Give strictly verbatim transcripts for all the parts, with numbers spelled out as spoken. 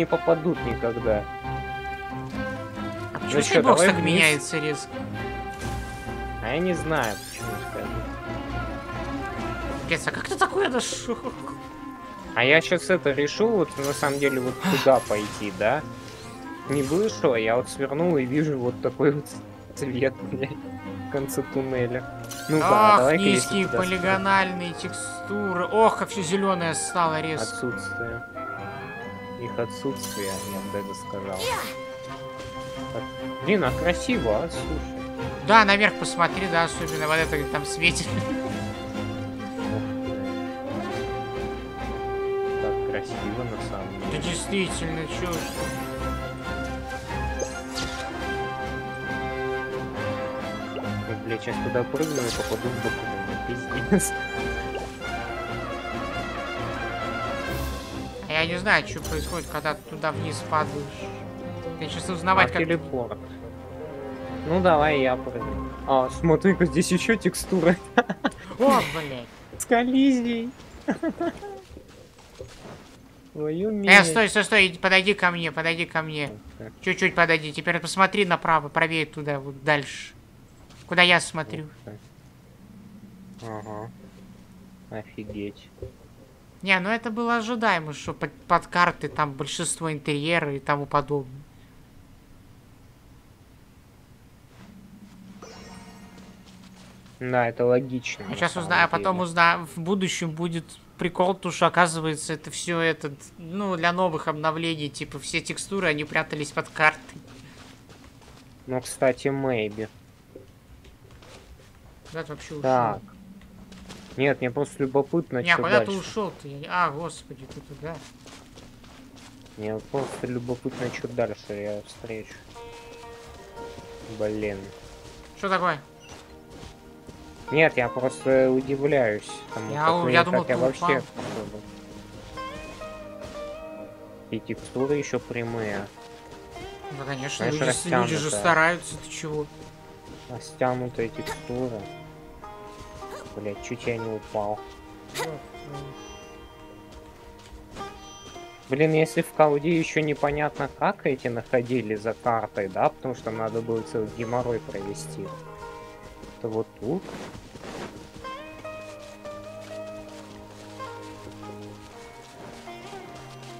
не попадут никогда. А почему скайбокс так меняется резко? А я не знаю, почему скайбокс. Пец, а как ты такое дошел? А я сейчас это решил, вот на самом деле вот куда пойти, да? Не вышло, я вот свернул и вижу вот такой вот цвет в конце туннеля. Ну да, давай. Ах, низкие полигональные текстуры. Ох, как все зеленое стало резко. Отсутствие. Их отсутствие, я бы это сказал. Блин, а красиво, а, слушай. Да, наверх посмотри, да, особенно вот это там светит. Так красиво на самом деле. Да действительно, чушь. Бля, сейчас туда прыгну и попаду в боку. Пиздец. Я не знаю, что происходит, когда туда вниз падаешь. Я сейчас узнавать, а, как... телепорт. Ну, давай я прыгну. А, смотри-ка, здесь еще текстуры. О, блядь. С коллизией. Э, стой, стой, стой, подойди ко мне, подойди ко мне. Чуть-чуть подойди. Теперь посмотри направо, правее туда, вот дальше. Куда я смотрю? Ага. Офигеть. Не, ну это было ожидаемо, что под, под карты там большинство интерьера и тому подобное. Да, это логично. Я сейчас узнаю, а потом узнаю, в будущем будет прикол, потому что оказывается это все этот, ну, для новых обновлений, типа все текстуры, они прятались под карты. Ну, кстати, мэйби. Куда ты вообще так ушел? Нет, мне просто любопытно. Не, куда дальше ты ушел-то? Я... А, господи, ты туда. Мне просто любопытно, что дальше я встречу. Блин. Что такое? Нет, я просто удивляюсь. Тому, я как у... я думал, я вообще... И текстуры еще прямые. Ну, конечно, знаешь, люди, люди же стараются, ты чего? Растянутая текстура. Блять, чуть я не упал. Блин, если в колде еще непонятно, как эти находили за картой, да, потому что надо было целый геморрой провести. Это вот тут.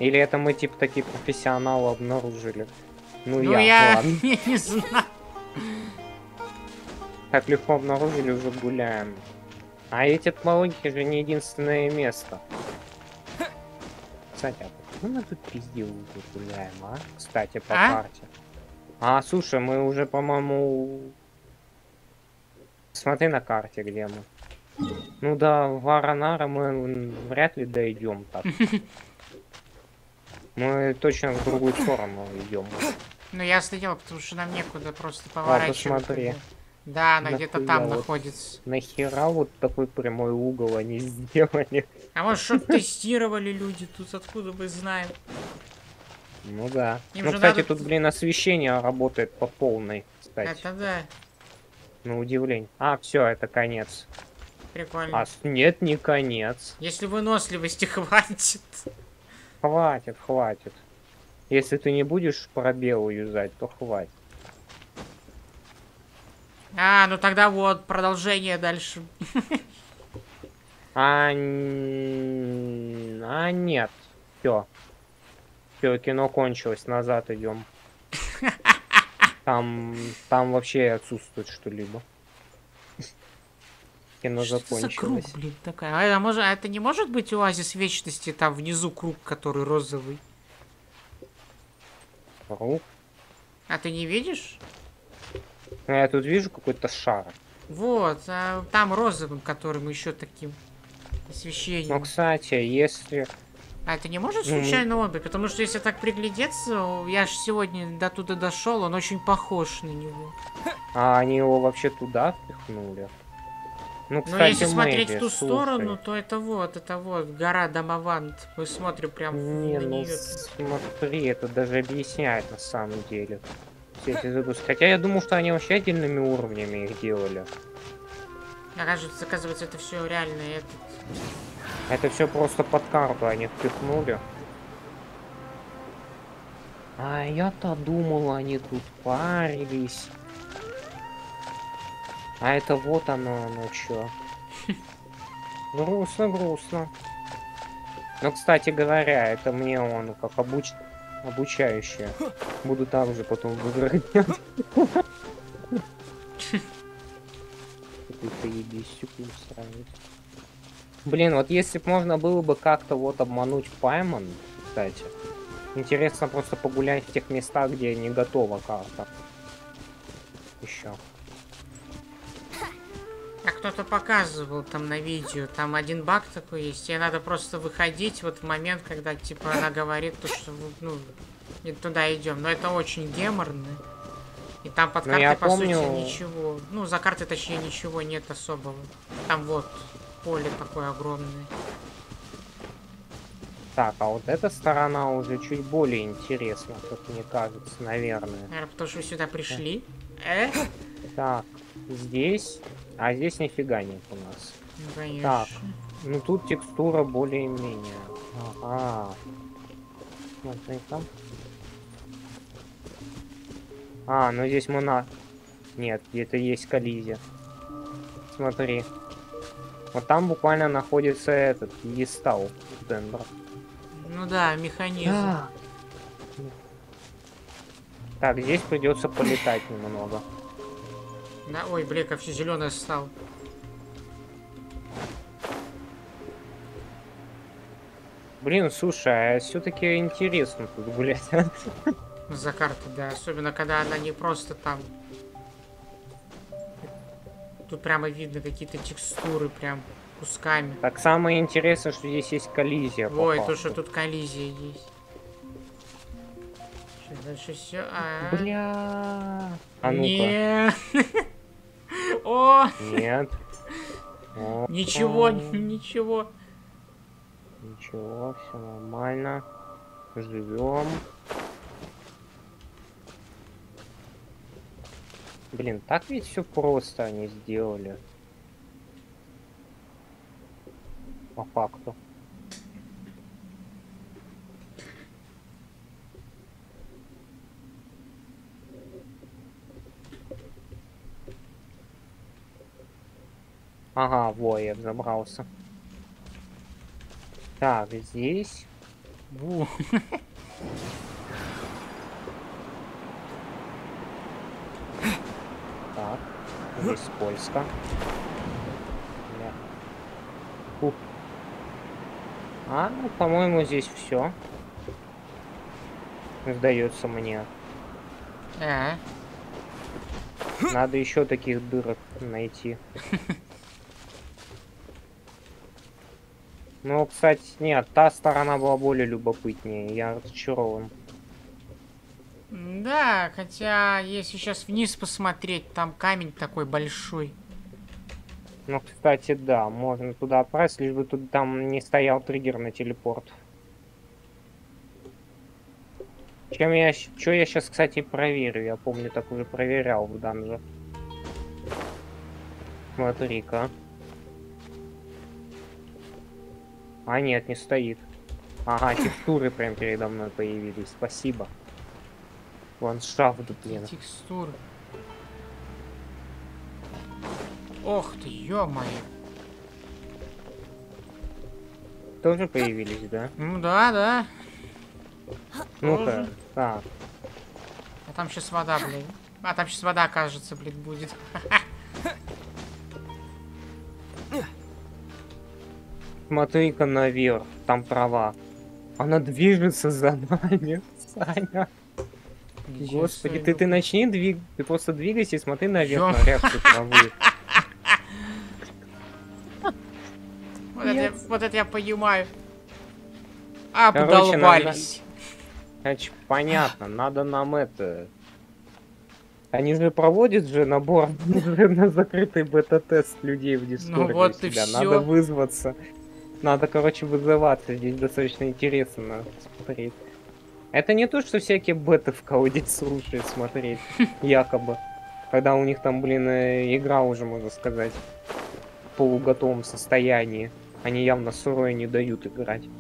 Или это мы типа такие профессионалы обнаружили? Ну, ну я, я... я не знаю. Так легко обнаружили, уже гуляем. А эти маленькие же не единственное место. Кстати, а почему мы тут пиздилу гуляем, а? Кстати, по а? карте. А, слушай, мы уже, по-моему... Смотри на карте, где мы. Ну да, Варанара мы вряд ли дойдем так. Мы точно в другую сторону идем. Ну я следил, потому что нам некуда просто поворачивать. А, посмотри. Да, она где-то там вот находится. Нахера вот такой прямой угол они сделали? А может, что тестировали люди тут, откуда мы знаем? Ну да. Им ну, кстати, надо... тут, блин, освещение работает по полной, кстати. Это да. На удивление. А, все, это конец. Прикольно. А, нет, не конец. Если выносливости хватит. Хватит, хватит. Если ты не будешь пробелы юзать, то хватит. А, ну тогда вот, продолжение дальше. А, а нет. Все. Все, кино кончилось, назад идем. Там, там вообще отсутствует что-либо. Кино что закончилось. Это за круг, блин, такая. А это, может, это не может быть оазис вечности, там внизу круг, который розовый? Круг? А ты не видишь? Я тут вижу какой-то шар. Вот, а там розовым, которым еще таким освещением. Ну, кстати, если... А это не может случайно mm. обе? Потому что если так приглядеться, я же сегодня до туда дошел, он очень похож на него. А они его вообще туда впихнули? Ну, кстати, но если смотреть мэри, в ту слушай. сторону, то это вот, это вот, гора Дамавант. Мы смотрим прям не, на ну, нее. Смотри, это даже объясняет на самом деле. Хотя я думал, что они вообще отдельными уровнями их делали. Оказывается, оказывается это все реально. Это, это все просто под карту они впихнули. А я-то думал, они тут парились. А это вот оно, ну чё. Грустно, грустно. Но, кстати говоря, это мне он как обуч... обучающий. Буду там же потом выиграть. Какой-то ебисюк не сравнить. Блин, вот если бы можно было бы как-то вот обмануть Пайман, кстати. Интересно просто погулять в тех местах, где не готова карта. Еще. А кто-то показывал там на видео, там один баг такой есть, и надо просто выходить вот в момент, когда типа она говорит, то, что ну, не туда идем. Но это очень геморно. И там под картой, по помню... сути, ничего. Ну, за картой, точнее, ничего нет особого. Там вот поле такое огромное. Так, а вот эта сторона уже чуть более интересна, как мне кажется, наверное. Наверное, потому что вы сюда пришли. Э? Так, здесь... А здесь нифига нет у нас. Конечно. Так, ну тут текстура более-менее. Ага. Смотри там. А, ну здесь мы на... Нет, где-то есть коллизия. Смотри. Вот там буквально находится этот пьедестал Дендра. Ну да, механизм. А -а -а. Так, здесь придется полетать немного. Да, ой, блин, как все зеленое стал. Блин, слушай, а все-таки интересно тут гулять. За карты, да, особенно когда она не просто там. Тут прямо видно какие-то текстуры, прям кусками. Так самое интересное, что здесь есть коллизия. Ой, то, что тут коллизия есть. Что, дальше все. А -а -а. Бля. А ну-ка. О! Нет. О, ничего, о, ничего. Ничего, все нормально. Живем. Блин, так ведь все просто они сделали. По факту. Ага, во, я забрался. Так, здесь. Во. Так, здесь скользко. А, ну, по-моему, здесь все. Сдается мне. А -а -а. Надо еще таких дырок найти. Ну, кстати, нет, та сторона была более любопытнее, я разочарован. Да, хотя, если сейчас вниз посмотреть, там камень такой большой. Ну, кстати, да, можно туда отправиться, лишь бы тут там не стоял триггер на телепорт. Чем я... Чё я сейчас, кстати, проверю? Я помню, так уже проверял в данже. Смотри-ка. А нет, не стоит. Ага, текстуры прям передо мной появились. Спасибо. Ландшафт, блин. Текстуры. Ох ты, ё-моё. Тоже появились, да? Ну да, да. Ну-ка, так. А там сейчас вода, блин. А там сейчас вода, кажется, блин, будет. Смотри-ка наверх, там трава. Она движется за нами, Саня. Ничего, Господи, ты, ты начни двигать, ты просто двигайся и смотри наверх на реакцию травы. Вот это, я, вот это я понимаю. Обдолбались. Короче, понятно, надо нам это... Они же проводят же набор на закрытый бета-тест людей в Discord. Ну вот и все. Надо вызваться. Надо, короче, вызываться. Здесь достаточно интересно смотреть. Это не то, что всякие беты в колоде слушают смотреть, якобы. Когда у них там, блин, игра уже, можно сказать, в полуготовом состоянии. Они явно сырое не дают играть.